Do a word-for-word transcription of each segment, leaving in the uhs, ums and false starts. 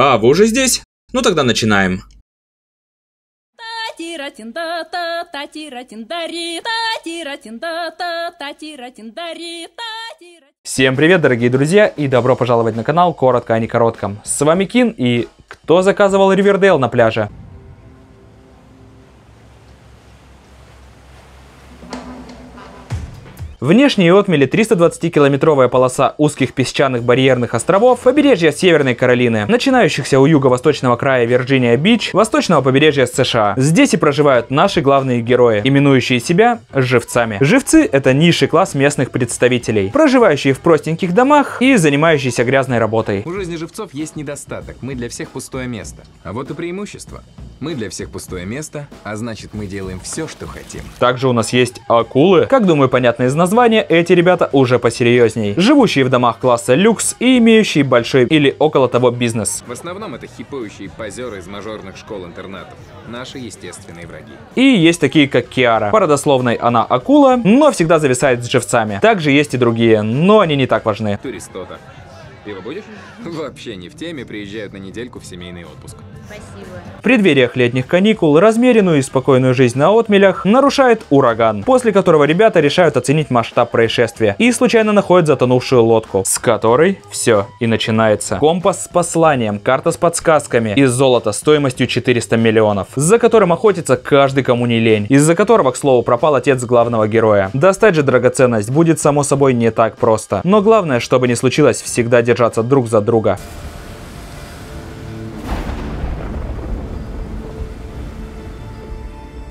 А, вы уже здесь? Ну тогда начинаем. Всем привет, дорогие друзья, и добро пожаловать на канал Коротко, а не Коротком. С вами Кин, и кто заказывал Ривердейл на пляже? Внешние отмели — тристадвадцатикилометровая полоса узких песчаных барьерных островов побережья Северной Каролины, начинающихся у юго-восточного края Вирджиния Бич, восточного побережья США. Здесь и проживают наши главные герои, именующие себя живцами. Живцы — это низший класс местных представителей, проживающие в простеньких домах и занимающиеся грязной работой. У жизни живцов есть недостаток: мы для всех пустое место. А вот и преимущество: мы для всех пустое место, а значит, мы делаем все, что хотим. Также у нас есть акулы. Как, думаю, понятно из названия, Названия эти ребята уже посерьезней, живущие в домах класса люкс и имеющие большой или около того бизнес. В основном это хипующие позеры из мажорных школ-интернатов, наши естественные враги. И есть такие, как Киара. По родословной она акула, но всегда зависает с живцами. Также есть и другие, но они не так важны. Туристота. Пиво будешь? Вообще не в теме, приезжают на недельку в семейный отпуск. Спасибо. В преддвериях летних каникул размеренную и спокойную жизнь на отмелях нарушает ураган, после которого ребята решают оценить масштаб происшествия и случайно находят затонувшую лодку, с которой все и начинается. Компас с посланием, карта с подсказками и золото стоимостью четыреста миллионов, за которым охотится каждый, кому не лень, из-за которого, к слову, пропал отец главного героя. Достать же драгоценность будет, само собой, не так просто. Но главное, чтобы не случилось, всегда держаться друг за друга.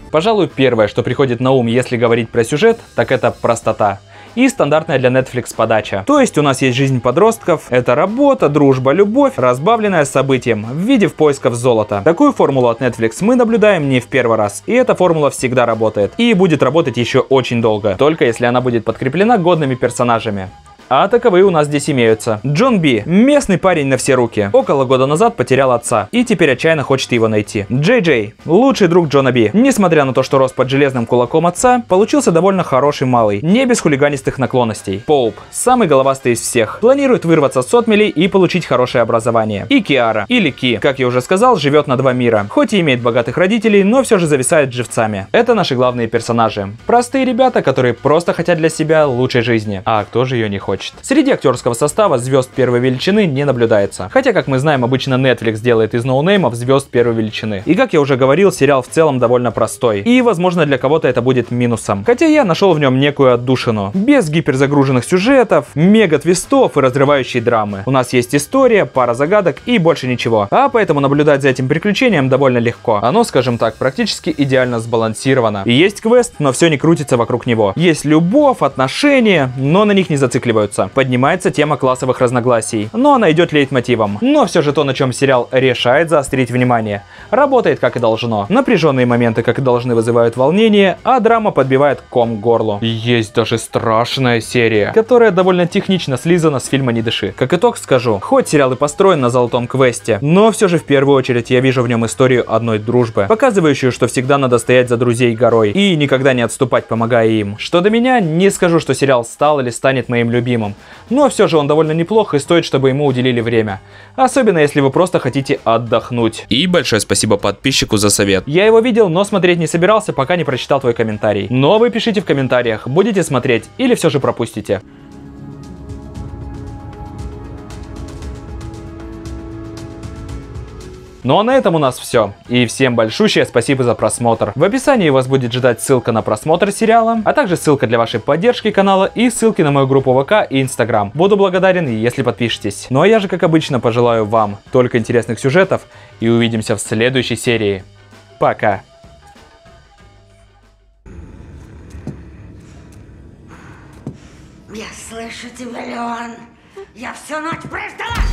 Пожалуй, первое, что приходит на ум, если говорить про сюжет, так это простота. И стандартная для Netflix подача. То есть у нас есть жизнь подростков, это работа, дружба, любовь, разбавленная событием в виде поисков золота. Такую формулу от Netflix мы наблюдаем не в первый раз, и эта формула всегда работает. И будет работать еще очень долго, только если она будет подкреплена годными персонажами. А таковые у нас здесь имеются. Джон Би — местный парень на все руки. Около года назад потерял отца и теперь отчаянно хочет его найти. Джей Джей — лучший друг Джона Би. Несмотря на то, что рос под железным кулаком отца, получился довольно хороший малый, не без хулиганистых наклонностей. Поуп — самый головастый из всех. Планирует вырваться с отмелей и получить хорошее образование. И Киара, или Ки, как я уже сказал, живет на два мира. Хоть и имеет богатых родителей, но все же зависает живцами. Это наши главные персонажи. Простые ребята, которые просто хотят для себя лучшей жизни. А кто же ее не хочет? Среди актерского состава звезд первой величины не наблюдается. Хотя, как мы знаем, обычно Netflix делает из ноунеймов звезд первой величины. И, как я уже говорил, сериал в целом довольно простой. И, возможно, для кого-то это будет минусом. Хотя я нашел в нем некую отдушину. Без гиперзагруженных сюжетов, мега-твистов и разрывающей драмы. У нас есть история, пара загадок и больше ничего. А поэтому наблюдать за этим приключением довольно легко. Оно, скажем так, практически идеально сбалансировано. И есть квест, но все не крутится вокруг него. Есть любовь, отношения, но на них не зацикливаются. Поднимается тема классовых разногласий, но она идет лейтмотивом. Но все же то, на чем сериал решает заострить внимание, работает как и должно. Напряженные моменты, как и должны, вызывают волнение, а драма подбивает ком к горлу. Есть даже страшная серия, которая довольно технично слизана с фильма «Не дыши». Как итог скажу, хоть сериал и построен на золотом квесте, но все же в первую очередь я вижу в нем историю одной дружбы, показывающую, что всегда надо стоять за друзей горой и никогда не отступать, помогая им. Что до меня, не скажу, что сериал стал или станет моим любимым. Но все же он довольно неплох и стоит, чтобы ему уделили время. Особенно, если вы просто хотите отдохнуть. И большое спасибо подписчику за совет. Я его видел, но смотреть не собирался, пока не прочитал твой комментарий. Но вы пишите в комментариях, будете смотреть или все же пропустите. Ну а на этом у нас все. И всем большущее спасибо за просмотр. В описании вас будет ждать ссылка на просмотр сериала, а также ссылка для вашей поддержки канала и ссылки на мою группу вэ ка и Instagram. Буду благодарен, если подпишетесь. Ну а я же, как обычно, пожелаю вам только интересных сюжетов и увидимся в следующей серии. Пока! Я слышу тебя, Леон! Я всю ночь прождала!